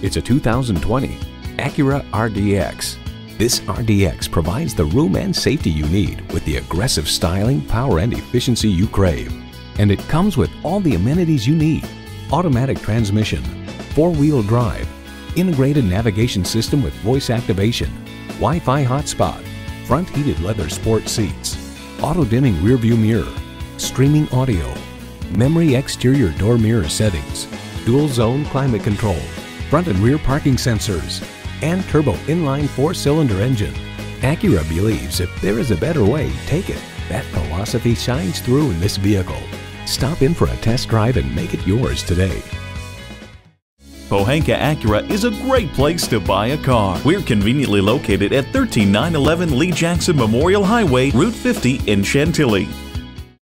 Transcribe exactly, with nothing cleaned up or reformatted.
It's a two thousand twenty Acura R D X. This R D X provides the room and safety you need with the aggressive styling, power, and efficiency you crave. And it comes with all the amenities you need: automatic transmission, four-wheel drive, integrated navigation system with voice activation, Wi-Fi hotspot, front heated leather sport seats, auto-dimming rearview mirror, streaming audio, memory exterior door mirror settings, dual zone climate control, front and rear parking sensors, and turbo inline four-cylinder engine. Acura believes if there is a better way, take it. That philosophy shines through in this vehicle. Stop in for a test drive and make it yours today. Pohanka Acura is a great place to buy a car. We're conveniently located at one three nine one one Lee Jackson Memorial Highway, Route fifty in Chantilly.